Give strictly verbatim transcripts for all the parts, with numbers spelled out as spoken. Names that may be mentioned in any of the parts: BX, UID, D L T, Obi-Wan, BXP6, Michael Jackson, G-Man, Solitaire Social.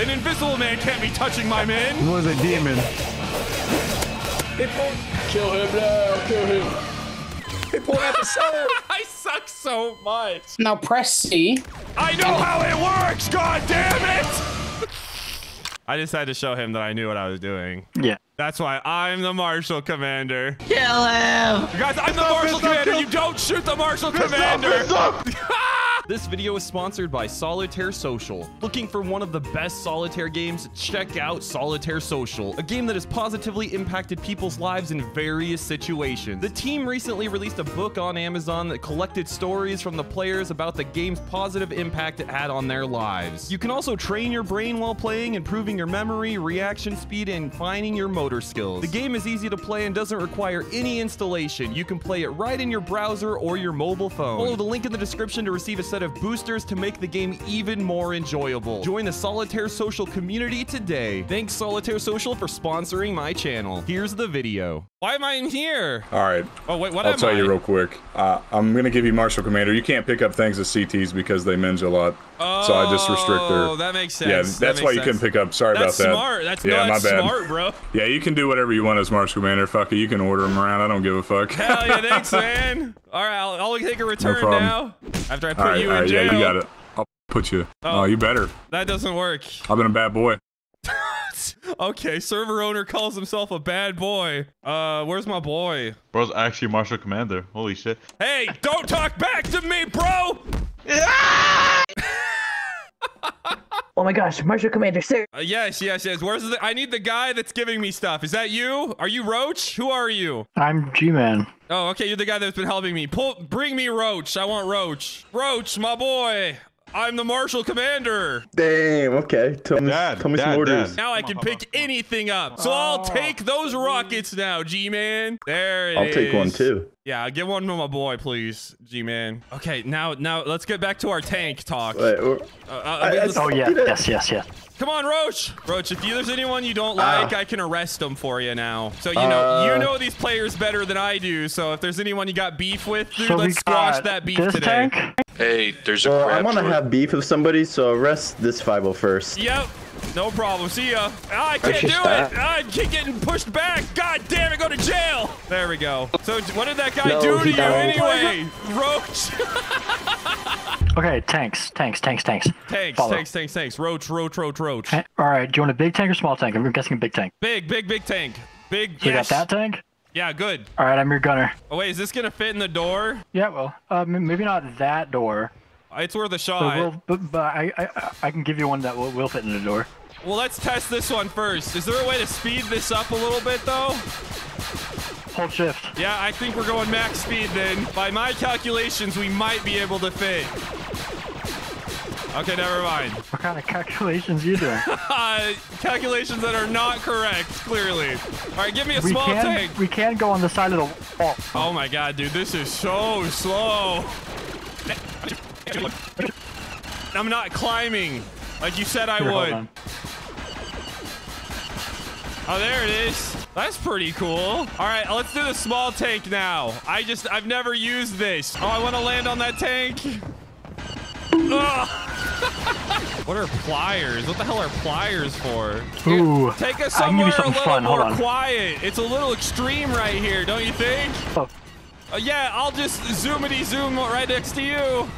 An invisible man can't be touching my man. He was a demon. Kill him now, kill him. Hey, poor episode. I suck so much. Now press C. I know how it works, god damn it! I just had to show him that I knew what I was doing. Yeah. That's why I'm the Marshal Commander. Kill him! You guys, I'm the Marshal Commander. You don't shoot the Marshal Commander. This video is sponsored by Solitaire Social. Looking for one of the best solitaire games? Check out Solitaire Social, a game that has positively impacted people's lives in various situations. The team recently released a book on Amazon that collected stories from the players about the game's positive impact it had on their lives. You can also train your brain while playing, improving your memory, reaction speed, and finding your motor skills. The game is easy to play and doesn't require any installation. You can play it right in your browser or your mobile phone. Follow the link in the description to receive a set of boosters to make the game even more enjoyable. Join the Solitaire Social community today. Thanks, Solitaire Social, for sponsoring my channel. Here's the video. Why am I in here? All right. Oh, wait, what I'll am tell I? you real quick. Uh, I'm going to give you Marshal Commander. You can't pick up things as C Ts because they minge a lot. Oh, so I just restrict their... Oh, that makes sense. Yeah, that's that why you sense. couldn't pick up. Sorry that's about smart. that. That's yeah, not smart. That's smart, bro. Yeah, you can do whatever you want as Marshal Commander. Fuck it. You can order them around. I don't give a fuck. Hell yeah, thanks, man. All right, I'll, I'll take a return no now. After I put right, you in right, jail. Yeah, you got it. I'll put you. Oh, oh, you better. That doesn't work. I've been a bad boy. Okay, server owner calls himself a bad boy. Uh, where's my boy? Bro's actually Marshal Commander. Holy shit. Hey, don't talk back to me, bro! Oh my gosh, Marshal Commander, sir. Uh, yes, yes, yes. Where's the... I need the guy that's giving me stuff. Is that you? Are you Roach? Who are you? I'm G-Man. Oh, okay, you're the guy that's been helping me. Pull, bring me Roach. I want Roach. Roach, my boy. I'm the Marshal Commander. Damn, okay. Tell me, Dad, tell me Dad, some orders. Dad. Now I can pick anything up. So I'll take those rockets now, G-Man. There it I'll is. I'll take one too. Yeah, get one to my boy, please, G-Man. Okay, now now let's get back to our tank talk. Wait, uh, I mean, I, I, oh, yeah, yes, yes, yes. Come on, Roach. Roach, if there's anyone you don't like, uh, I can arrest them for you now. So, you know, uh, you know these players better than I do. So if there's anyone you got beef with, dude, so let's squash that beef today. Tank? Hey, there's a well, crab I want to have beef with somebody, so arrest this five oh first. Yep. No problem. See ya. Ah, I can't do it. Ah, I keep getting pushed back. God damn it. Go to jail. There we go. So what did that guy no, do to you anyway, Roach? Okay, tanks, tanks, tanks, tanks. Tanks, Follow. tanks, tanks, tanks. Roach, roach, roach, roach. All right. Do you want a big tank or small tank? I'm guessing a big tank. Big, big, big tank. Big. So yes. You got that tank? Yeah, good. All right, I'm your gunner. Oh, wait, is this going to fit in the door? Yeah, well, uh, maybe not that door. It's worth a shot. So we'll, but, but I, I, I can give you one that will, will fit in the door. Well, let's test this one first. Is there a way to speed this up a little bit, though? Hold shift. Yeah, I think we're going max speed then. By my calculations, we might be able to fit. Okay, never mind. What kind of calculations you doing? uh, calculations that are not correct, clearly. All right, give me a we small can, tank. We can go on the side of the wall. Oh my god, dude, this is so slow. I'm not climbing like you said I Here, would. Oh, there it is. That's pretty cool. All right, let's do the small tank now. I just, I've never used this. Oh, I want to land on that tank. What are pliers? What the hell are pliers for? Dude, Ooh, take us somewhere a little fun. more quiet. It's a little extreme right here, don't you think? Oh. Uh, yeah, I'll just zoomity zoom right next to you.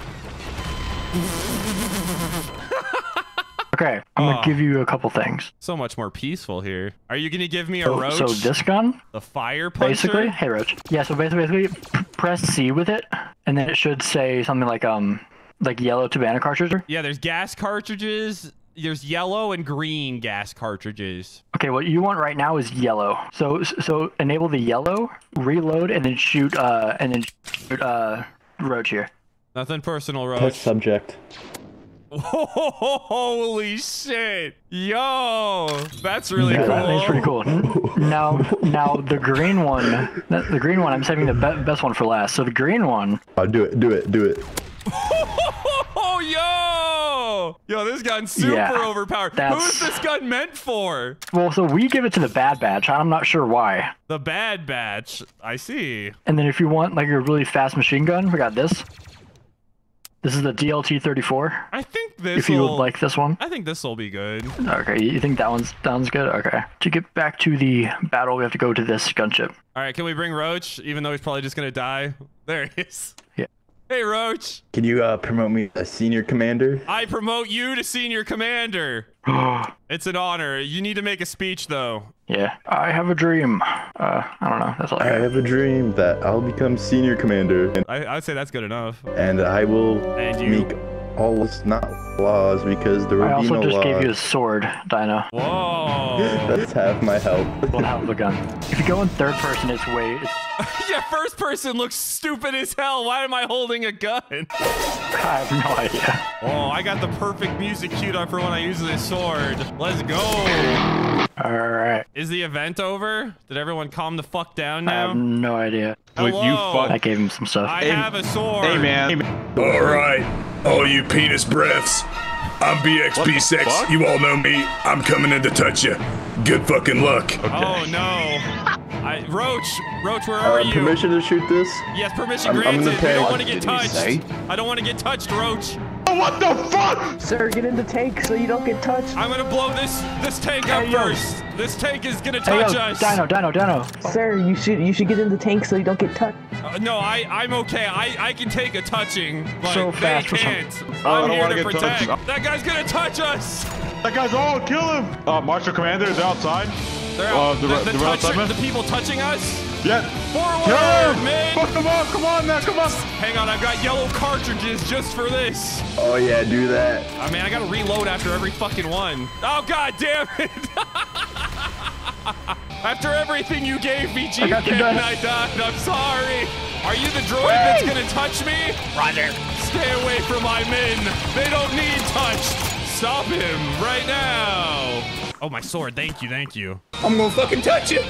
Okay, I'm gonna oh. give you a couple things. So much more peaceful here. Are you gonna give me a so, roach? So this gun? The fire puncher? Basically, hey Roach. Yeah, so basically, basically press C with it, and then it should say something like um, like yellow Tabana cartridge. Yeah, there's gas cartridges. There's yellow and green gas cartridges. Okay, what you want right now is yellow. So so enable the yellow, reload, and then shoot uh and then shoot uh Roach here. Nothing personal, Roach. Test subject. Holy shit. Yo, that's really yeah, cool. That's pretty cool. Now, now the green one, the green one, I'm saving the be best one for last. So the green one. Oh, do it, do it, do it. Oh, yo! Yo, this gun's super yeah, overpowered. Who's this gun meant for? Well, so we give it to the Bad Batch. I'm not sure why. The Bad Batch. I see. And then if you want like a really fast machine gun, we got this. This is the D L T thirty-four. I think this. If you will, would like this one, I think this will be good. Okay, you think that one's that one's good? Okay. To get back to the battle, we have to go to this gunship. All right, can we bring Roach? Even though he's probably just gonna die. There he is. Yeah. Hey Roach. Can you uh, promote me to senior commander? I promote you to senior commander. It's an honor. You need to make a speech though. Yeah. I have a dream. Uh, I don't know. That's all I, I have a dream that I'll become senior commander. And I, I would say that's good enough. And I will and you. make all this not laws because there will I be no laws. I also just law. gave you a sword, Dino. Whoa. That's half my help. We'll have the gun. If you go in third person, it's way... It's... Yeah, first person looks stupid as hell. Why am I holding a gun? I have no idea. Oh, I got the perfect music queued up for when I use this sword. Let's go. All right. Is the event over? Did everyone calm the fuck down now? I have no idea. Hello. You fuck. I gave him some stuff. I hey, have a sword. Hey, man. Hey, man. All right. All you penis breaths. I'm B X P six. You all know me. I'm coming in to touch you. Good fucking luck. Okay. Oh, no. I, Roach. Roach, where are uh, you? Permission to shoot this? Yes, permission I'm, granted. I'm I don't want to get touched. I don't want to get touched, Roach. What the fuck? Sir, get in the tank so you don't get touched. I'm gonna blow this this tank up hey, first. This tank is gonna touch hey, yo, us. Dino, Dino, Dino. Sir, you should you should get in the tank so you don't get touched. Uh, no, I I'm okay. I I can take a touching, but so they can't. I'm I don't here to get protect. Touched. That guy's gonna touch us. That guy's all oh, kill him. Uh, Marshal Commander is outside. They're out. Uh, the, the, the, the, the, touch, the people touching us. Yeah. Forward, man. Fuck them up. Come on now. Come on. Hang on. I've got yellow cartridges just for this. Oh, yeah. Do that. I mean, I got to reload after every fucking one. Oh, God damn it. After everything you gave me, G-Man, I died. I'm sorry. Are you the droid Wait. that's going to touch me? Roger. Stay away from my men. They don't need touched. Stop him right now. Oh, my sword. Thank you. Thank you. I'm going to fucking touch it.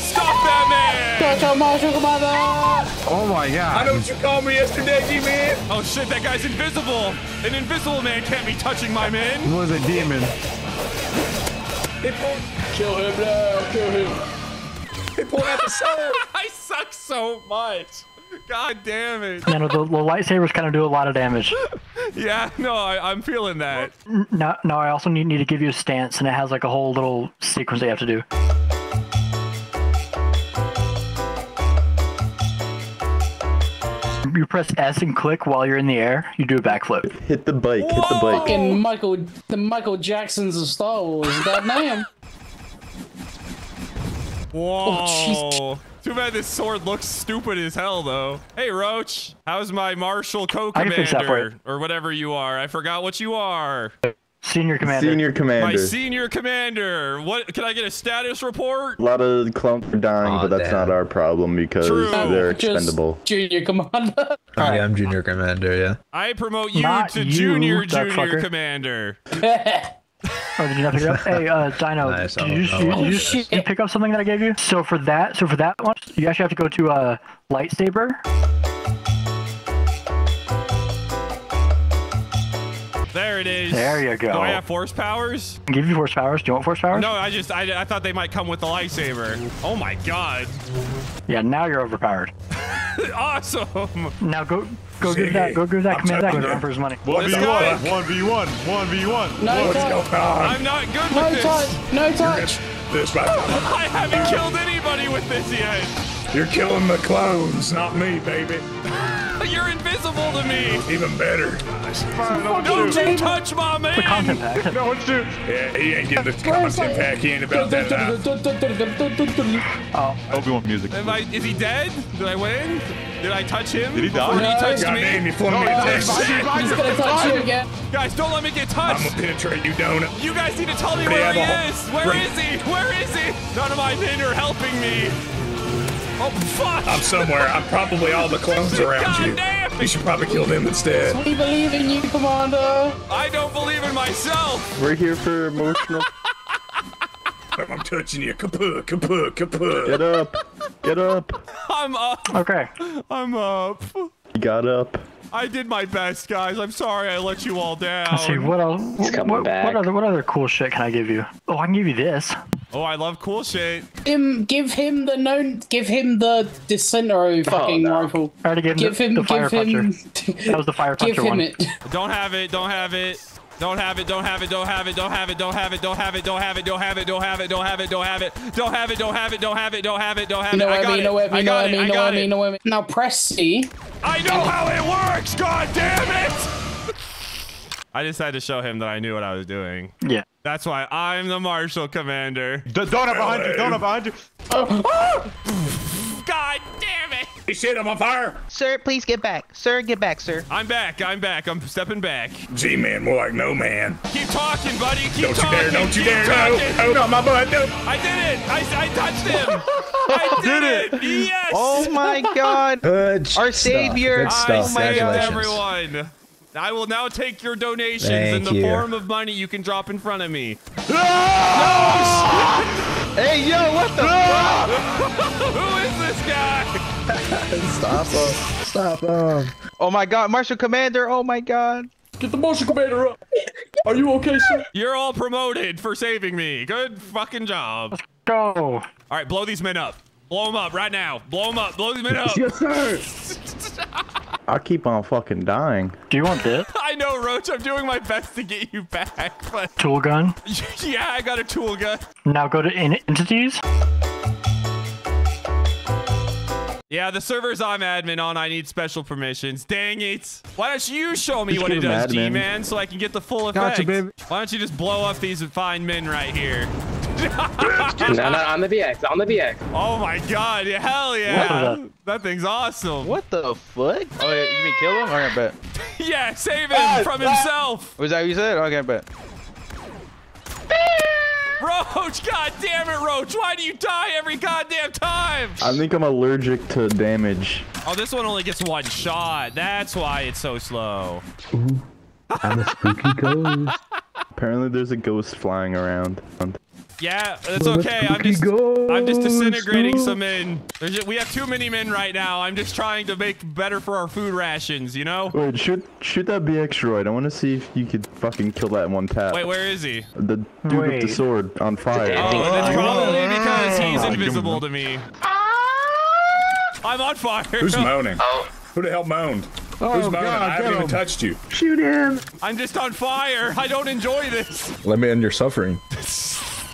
Stop that man! Oh my god. I know what you called me yesterday, G-Man. Oh shit, that guy's invisible. An invisible man can't be touching my man. He was a demon. Kill him now, kill him. They pulled out the sword. I suck so much. God damn it. Man, the, the lightsabers kind of do a lot of damage. Yeah, no, I, I'm feeling that. No, no, I also need, need to give you a stance, and it has like a whole little sequence that you have to do. You press S and click while you're in the air. You do a backflip. Hit the bike. Whoa! Hit the bike. Fucking Michael, the Michael Jacksons of Star Wars. That man. Whoa. Oh, too bad this sword looks stupid as hell, though. Hey, Roach. How's my Marshal Co-Commander? Or whatever you are. I forgot what you are. Senior commander. Senior commander. My senior commander. What? Can I get a status report? A lot of clumps are dying, oh, but that's damn. not our problem because True. they're expendable. Just junior commander. Oh, yeah, I'm junior commander. Yeah. I promote you Not to you, junior junior fucker. commander. Oh, did you not pick it up? Hey, uh, Dino, nice, did you, you, you, you, you pick up something that I gave you? So for that, so for that one, you actually have to go to uh, lightsaber. There it is. There you go. Do I have force powers? I can give you force powers. Do you want force powers? No, I just, I, I thought they might come with the lightsaber. Oh my God. Yeah, now you're overpowered. Awesome. Now go, go See, give that, go give that I'm commander that Emperor's money. one v one, one v one, one v one. No What's touch. Going on? I'm not good with no this. Touch. No touch. This right I haven't killed anybody with this yet. You're killing the clones, not me, baby. You're invisible to me. Even better. Fine, don't don't you touch my man. The content pack. No one shoots. Yeah, he ain't getting the content pack. He ain't about that at all. Oh. Obi-Wan music. Am I, is he dead? Did I win? Did I touch him? Did he die? No, he touched God me. Damn, he flew no, me no, he's gonna touch you again. Guys, don't let me get touched. I'm gonna penetrate you, donut. You guys need to tell me where he is. Where is he? Where is he? None of my men are helping me. Oh, fuck! I'm somewhere. I'm probably all the clones around God you. Damn. You should probably kill them instead. We believe in you, Commander. I don't believe in myself. We're here for emotional. I'm touching you. Kaput, kaput, kaput. Get up. Get up. I'm up. Okay. I'm up. You got up. I did my best, guys. I'm sorry I let you all down. Let's see, what else? What, what, what, other, what other cool shit can I give you? Oh, I can give you this. Oh, I love cool shit. Him, give him the known, give him the Dissentero fucking oh, no. rifle. Try to give, give him the, the fire puncher. That was the fire puncher give him one. It. Don't have it. Don't have it. Don't have it, don't have it, don't have it, don't have it, don't have it, don't have it, don't have it, don't have it, don't have it, don't have it, don't have it, don't have it, don't have it, don't have it, don't have it, don't have it, I got it, I got it, I got it. Now press C. I know how it works, god damn it! I just had to show him that I knew what I was doing. Yeah. That's why I'm the Marshal Commander. Don't up behind you, don't up behind you. God damn it! Shit, I'm on fire! Sir, please get back. Sir, get back, sir. I'm back. I'm back. I'm stepping back. G-Man, more like no man. Keep talking, buddy. Keep don't talking. Don't you dare. Don't you Keep dare. Talking. No. Oh, no, my butt. No. I did it. I, I touched him. I did, did it. it. Yes. Oh, my God. Good Our savior. Good stuff. I saved everyone. I will now take your donations Thank in the you. form of money you can drop in front of me. Ah! No, shit. Hey, yo, what the fuck? Who is this guy? Stop him. Stop him. Oh my god, Marshal Commander, oh my god. Get the Marshal Commander up. Are you okay, sir? You're all promoted for saving me. Good fucking job. Let's go. All right, blow these men up. Blow them up right now. Blow them up. Blow these men up. Yes, sir. I keep on fucking dying. Do you want this? I know, Roach. I'm doing my best to get you back. But... Tool gun? Yeah, I got a tool gun. Now go to in entities. Yeah, the servers I'm admin on, I need special permissions. Dang it. Why don't you show me just what it does, G-Man, so I can get the full effect? Gotcha, baby. Why don't you just blow up these fine men right here? No, no, on the B X, on the B X. Oh my god, yeah, hell yeah. What? That thing's awesome. What the fuck? Oh, yeah, you mean kill him? Alright, bet. Yeah, save him ah, from ah. himself. Was that what you said? Okay, bet. Roach, god damn it, Roach. Why do you die every goddamn time? I think I'm allergic to damage. Oh, this one only gets one shot. That's why it's so slow. Ooh, I'm a spooky ghost. Apparently there's a ghost flying around. Yeah, that's okay. I'm just, I'm just disintegrating some men. There's just, we have too many men right now. I'm just trying to make better for our food rations, you know? Wait, shoot, shoot that B X droid. I want to see if you could fucking kill that in one tap. Wait, where is he? The dude Wait. with the sword on fire. Oh, and it's probably because he's invisible to me. I'm on fire. Who's moaning? Oh. Who the hell moaned? Oh, Who's moaning? God, I haven't even touched you. Shoot him. I'm just on fire. I don't enjoy this. Let me end your suffering.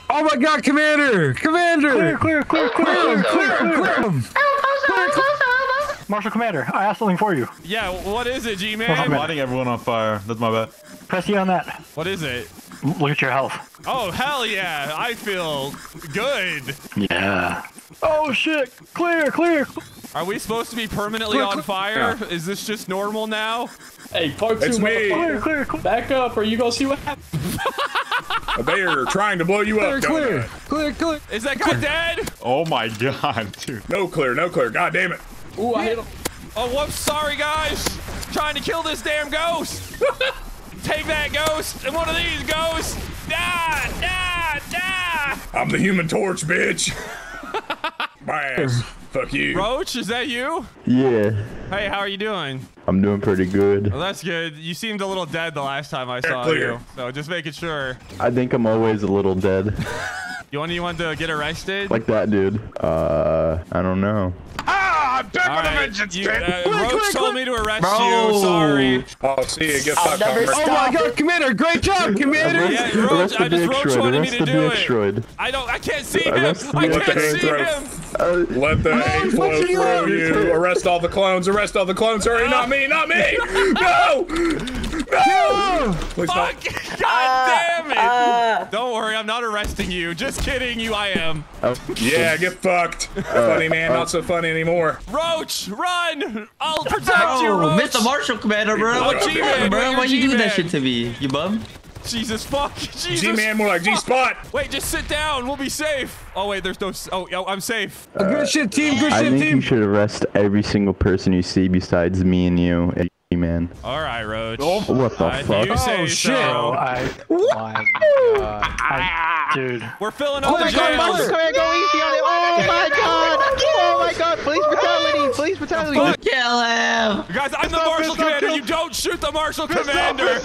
Oh my god, Commander! Commander! Clear, clear, clear, clear, clear, clear, clear! Marshal Commander, I have something for you. Yeah, what is it, G-Man? I'm lighting everyone on fire. That's my bad. Press E on that. What is it? Look at your health. Oh, hell yeah! I feel good! Yeah. Oh shit! Clear, clear! Are we supposed to be permanently clear, on fire? Yeah. Is this just normal now? Hey, folks, it's me! Clear, clear, clear. Back up or you gonna see what happens. They are trying to blow you clear, up. Clear, clear, clear. Is that guy dead? Oh my god, dude. No clear, no clear. God damn it. Ooh, I hit him. Oh, whoops. Sorry, guys. Trying to kill this damn ghost. Take that ghost and one of these ghosts. Die, die, die. I'm the human torch, bitch. My ass. Fuck you. Roach, is that you? Yeah. Hey, how are you doing? I'm doing pretty good. Well, that's good. You seemed a little dead the last time I They're saw clear. you. So just making sure. I think I'm always a little dead. You want anyone to get arrested? Like that dude. Uh, I don't know. Ah, I'm back with a vengeance, dude. Uh, Roach quick, told quick. me to arrest Bro. you. Sorry. Oh, see you. Get fucked up. Oh my god, Commander. Great job, Commander. Yeah, Roach, I just Roach wanted me to do it. I don't, I can't see him. I can't see him. Uh, Let the hate flow through you. Arrest all the clones. Arrest all the clones. Hurry, uh, not me, not me. No. No. Please Fuck. Stop. God damn it. Uh, don't worry. I'm not arresting you. Just kidding you. I am. Uh, yeah, get fucked. Uh, funny man. Uh, not so funny anymore. Roach, run. I'll protect oh, you, Roach. Mister Marshal Commander, bro. Oh, G-Man, bro. Why you do that shit to me? You bum? Jesus fuck. Jesus G-Man, more like G-Spot. Wait, just sit down. We'll be safe. Oh, wait, there's no... Oh, oh I'm safe. Uh, good shit, team. Good I shit, team. I think you should arrest every single person you see besides me and you, and G-Man. All right, Roach. Oh, what the I fuck? Oh, shit. So. I, oh, my God. I, Dude. We're filling up oh the jail. Go easy on it. Oh my god. Oh my god. Police brutality. Police brutality. Fuck. Kill him. You guys, I'm the marshal commander. You don't shoot the marshal commander.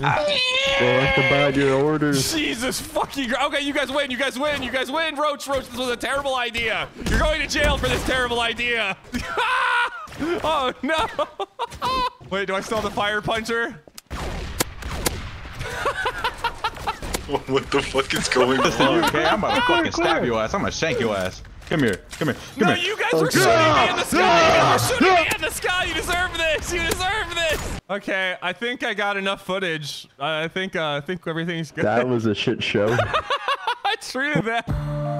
Abide your orders. Jesus fucking. Okay, you guys win. You guys win. You guys win. Roach, Roach, this was a terrible idea. You're going to jail for this terrible idea. Oh no. Wait, do I still have the fire puncher? What the fuck is going on? Okay, I'm about to fucking stab your ass. I'm gonna shank your ass. Come here, come here, come no, here. You guys were shooting me in the sky. You guys were shooting me in the sky. You deserve this. You deserve this. Okay, I think I got enough footage. I think uh, I think everything's good. That was a shit show. I treated that.